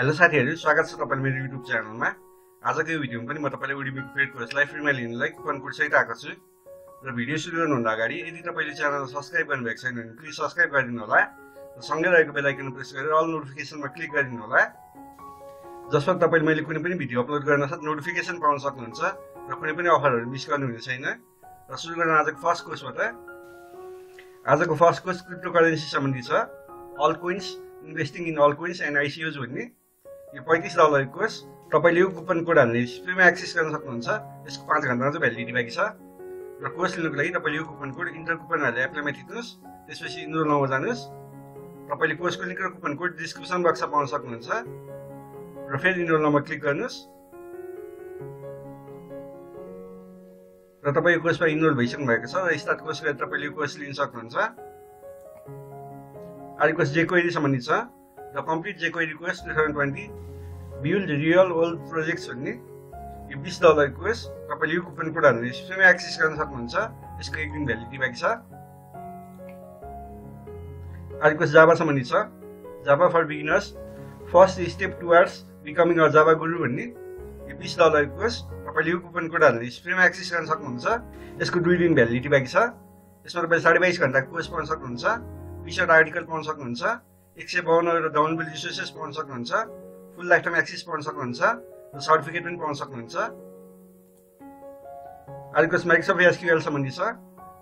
Hello साथीहरु, स्वागत छ तपाईहरु मेरो युट्युब च्यानलमा। आजको यो भिडियोमा पनि म तपाईलाई UDIB को फेड कोर्सलाई फ्रीमा लिनलाई कुपन कोड सहित आएको छु। र भिडियो सुरु गर्नुभन्दा अगाडि यदि तपाईले च्यानल सब्स्क्राइब गर्नु भएको छैन भने प्लिज सब्स्क्राइब गरिदिनु होला र सँगै रहेको बेल आइकन प्रेस गरेर अल नोटिफिकेसनमा क्लिक गरिदिनु होला, जसमा तपाईले मैले कुनै पनि भिडियो अपलोड गर्न साथ नोटिफिकेसन पाउन सक्नुहुन्छ र कुनै पनि अफरहरु मिस गर्नु हुने छैन। र सुरु गर्न आजको फर्स्ट कोर्सबाट आजको फर्स्ट कोर्स क्रिप्टोकरेन्सी सम्बन्धी छ, altcoins, investing in altcoins and ICOs भन्ने। यो $35 कोर्स तपाईले यो कुपन कोड हाल्ने फ्रीमा एक्सेस गर्न सक्नुहुन्छ। यसको 5 घण्टामा चाहिँ भ्यालिडिटी बाँकी छ र कोर्स लिनको लागि तपाईले यो कुपन कोड इन्टर कुपन हालेर एप्लाईमा थिच्नुहोस्। त्यसपछि इन्रोल नम्बर जानुहोस्। तपाईले कोर्सको लिङ्क र कुपन कोड डिस्क्रिप्सन बक्समा पाउन सक्नुहुन्छ र फेरि इन्रोल नम्बर क्लिक गर्नुहोस् र तपाईको कोर्समा इन्रोल भइसक्नु भएको छ र स्टार्ट कोर्स गरेर तपाईले यो कोर्स लिन सक्नुहुन्छ। अर्को कोर्स jQuery सम्बन्धी छ, The Complete jQuery Course 2020 Build Real World Projects भन्ने। यो $20 कोर्स तपाईले यो कुपन कोड हालेर फ्रीमा एक्सेस गर्न सक्नुहुन्छ। यसको 1 दिन भ्यालिडिटी बाँकी छ। अर्को कोर्स जाभा सम्बन्धी छ, Java for beginners, first step towards becoming a Java guru भन्ने। यो $20 कोर्स तपाईले यो कुपन कोड हालेर फ्रीमा एक्सेस गर्न सक्नुहुन्छ। यसको 2 दिन भ्यालिडिटी बाँकी छ। यसमा तपाईले 22.5 घण्टाको कोर्स पाउन सक्नुहुन्छ, 20 आर्टिकल पाउन सक्नुहुन्छ, 152 डाउनलोडेबल रिसोर्सेस पाउन सक्नुहुन्छ, फुल लाइफटाइम एक्सेस पाउन सक्नुहुन्छ र सर्टिफिकेट पनि पाउन सक्नुहुन्छ। अर्को माइक्रोसफ्ट एसक्यूएल सम्बन्धी छ,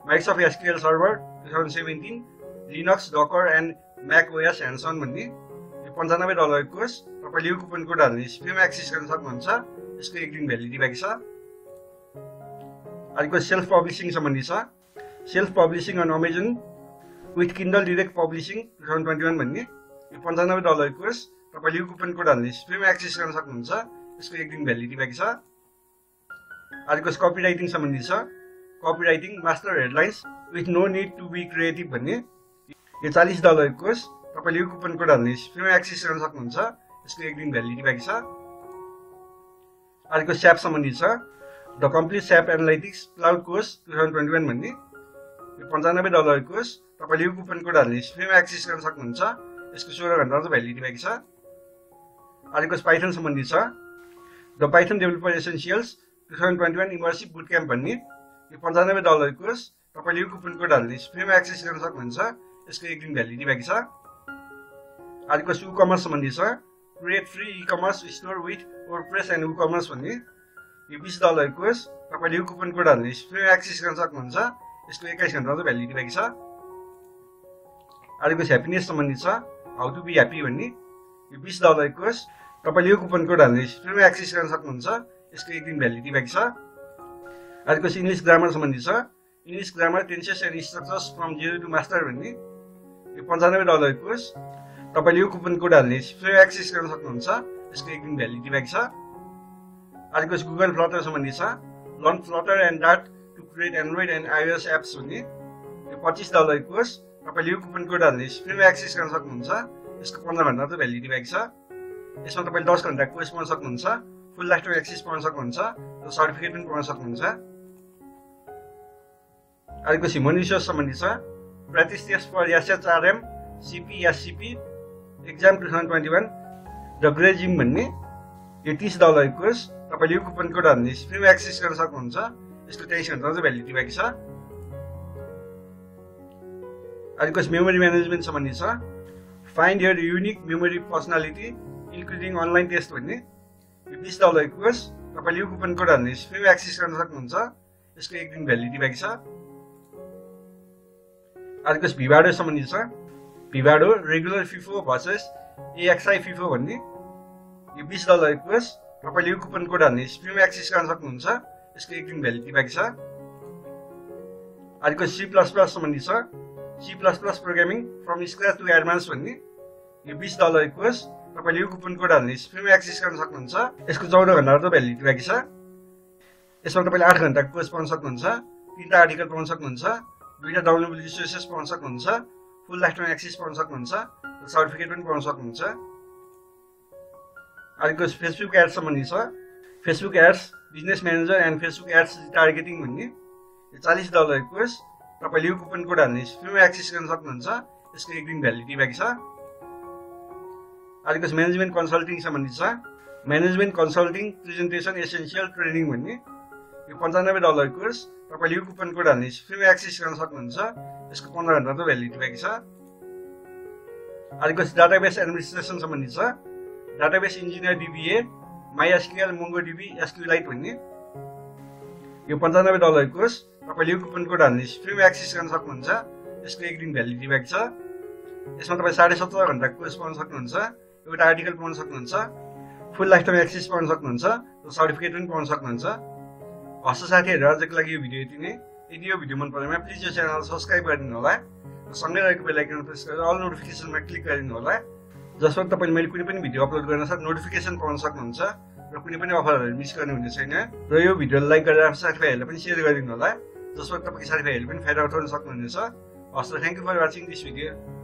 Microsoft SQL server 2017, Linux, Docker and macOS hands on भन्ने। यो $95 कोर्स तपाईले यो कुपन कोड हालेर फ्रीमा एक्सेस गर्न सक्नुहुन्छ। यसको 1 दिन भ्यालिडिटी बाँकी छ। अर्को सेल्फ पब्लिशिङ सम्बन्धी छ, self publishing on Amazon with Kindle direct publishing 2021 भन्ने। यो $95 कोर्स तपाईले यो कुपन कोड हाल्ने फ्रीमा एक्सेस गर्न सक्नुहुन्छ। यसको 1 दिन भ्यालिडिटी बाँकी छ। अर्को कपी राइटिङ सम्बन्धी छ, copy writing master headlines with no need to be creative भन्ने। यो $40 कोर्स तपाईले यो कुपन कोड हाल्ने फ्रीमा एक्सेस गर्न सक्नुहुन्छ। यसको 1 दिन भ्यालिडिटी बाँकी छ। अर्को स्याप सम्बन्धी छ, the complete SAP analytics cloud course 2021 भन्ने। यो $95 कोर्स तपाईले यो कुपन कोड हालेर फ्रीमा एक्सेस गर्न सक्नुहुन्छ। यसको 16 घण्टामा चाहिँ भ्यालिडिटी बाँकी छ। अर्को पाइथन सम्बन्धी छ, the Python developer essentials 2021 immersive boot camp भन्ने। यो $95 कोर्स तपाईले यो कुपन कोड हालेर फ्रीमा एक्सेस गर्न सक्नुहुन्छ। यसको 1 दिन भ्यालिडिटी बाँकी छ। अर्को WooCommerce सम्बन्धी छ, create free ecommerce store with WordPress and WooCommerce भन्ने। यो $20 कोर्स तपाईले यो कुपन कोड हालेर फ्रीमा एक्सेस गर्न सक्नुहुन्छ। यसको 21 घण्टामा चाहिँ भ्यालिडिटी बाँकी छ। अर्को ह्याप्पिनेस सम्बन्धी छ, हाउ टु बी ह्याप्पी भन्ने। यो $20 कोर्स तपाईले यो कुपन कोड हालेर फ्रीमा एक्सेस गर्न सक्नुहुन्छ। यसको 1 दिन भ्यालिडिटी बाँकी छ। अर्को इङ्ग्लिस ग्रामर सम्बन्धी छ, English grammar tenses and structures from 0 to master भन्ने। यो $95 कोर्स तपाईले यो कुपन कोड हालेर फ्रीमा एक्सेस गर्न सक्नुहुन्छ। यसको 1 दिन भ्यालिडिटी बाँकी छ। अर्को गुगल फ्लटर सम्बन्धी छ, learn Flutter and Dart to create Android and iOS apps भन्ने। यो $25 कोर्स तपाईले यो कुपन कोड हालेर फ्रीमा एक्सेस गर्न सक्नुहुन्छ। यसको 15 घण्टा चाहिँ भ्यालिडिटी बाँकी छ। यसमा तपाईले 10 घण्टा कोर्स पाउन सक्नुहुन्छ, फुल लाइफटाइम एक्सेस पाउन सक्नुहुन्छ र सर्टिफिकेट पनि पाउन सक्नुहुन्छ। अर्को ह्युमन रिसोर्स सम्बन्धी छ, practice test for SHRM CP SCP exam 2021 the grey gym भन्ने। यो $30 कोर्स तपाईले यो कुपन कोड हालेर फ्रीमा एक्सेस गर्न सक्नुहुन्छ। यसको 23 घण्टा चाहिँ भ्यालिडिटी बाँकी छ। अर्को मेमोरी म्यानेजमेन्ट सम्बन्धी छ, find your unique memory personality including online test भन्ने। यो $20 कोर्स तपाईले यो कुपन कोड हालेर फ्रीमा एक्सेस गर्न सक्नुहुन्छ। यसको 1 दिन भ्यालिडिटी बाँकी छ। अर्को भिभाडो सम्बन्धी छ, Vivado regular FIFO versus AXI FIFO भन्ने। यो $20 कोर्स तपाईले यो कुपन कोड हालेर फ्रीमा एक्सेस गर्न सक्नुहुन्छ। यसको 1 दिन भ्यालिडिटी बाँकी छ। अर्को C++ सम्बन्धी छ, C++ programming from scratch to advance भन्ने। यो $20 कोर्स तपाईले यो कुपन कोड हालेर फ्रीमा एक्सेस गर्न सक्नुहुन्छ। यसको 14 घण्टाको त भ्यालिडिटी बाँकी छ। यसमा तपाईले 8 घण्टाको कोर्स पाउन सक्नुहुन्छ, 3टा आर्टिकल पाउन सक्नुहुन्छ, 2टा डाउनलोडेबल रिसोर्सेस पाउन सक्नुहुन्छ, फुल लाइफटाइम एक्सेस पाउन सक्नुहुन्छ र सर्टिफिकेट पनि पाउन सक्नुहुन्छ। अर्को फेसबुक एड्स सम्बन्धी छ, Facebook ads business manager and Facebook ads targeting भन्ने। यो $40 कोर्स तपाईले यो कुपन कोड हालेर फ्रीमा एक्सेस गर्न सक्नुहुन्छ। यसको 1 दिन भ्यालिडिटी बाँकी छ। अर्को म्यानेजमेन्ट कन्सल्टिङ सम्बन्धी छ। Management consulting presentation essential training भन्ने यो $95 कोर्स तपाईले यो कुपन कोड हाल्ने फ्रीमा एक्सेस गर्न सक्नुहुन्छ। यसको 15 घण्टा त भ्यालिडिटी बाँकी छ। अर्को डाटाबेस एडमिनिस्ट्रेसन सम्बन्धी छ। Database engineer DBA MySQL MongoDB SQLite भन्ने यो $95 कोर्स तपाईले यो कुपन कोड हाल्ने फ्रीमा एक्सेस गर्न सक्नुहुन्छ। यसको 1 दिन भ्यालिडिटी बाँकी छ। यसमा तपाई 17.5 घण्टा कोर्स पाउन सक्नुहुन्छ। एउटा आर्टिकल पाउन सक्नुहुन्छ। फुल लाइफ टाइम एक्सेस पाउन सक्नुहुन्छ र सर्टिफिकेट पनि पाउन सक्नुहुन्छ। हस् साथीहरु, आजको लागि यो भिडियो यति नै। यदि यो भिडियो मन परेमा प्लिज यो च्यानल सब्स्क्राइब गरिदिनु होला र सँगै रहेको बेल आइकन प्रेस गरेर अल नोटिफिकेसनमा क्लिक गरिदिनु होला, जसबाट तपाईले मैले कुनै पनि भिडियो अपलोड गर्न साथ नोटिफिकेसन पाउन सक्नुहुन्छ र कुनै पनि अफरहरु मिस गर्नु हुने छैन। र यो भिडियो लाइक गरेर आफ्नो साथीहरुलाई पनि सेयर गरिदिनु होला, जसबाट तपाईको साथीहरुले पनि फाइदा उठाउन सक्नुहुनेछ। हस्, thank you for watching this video.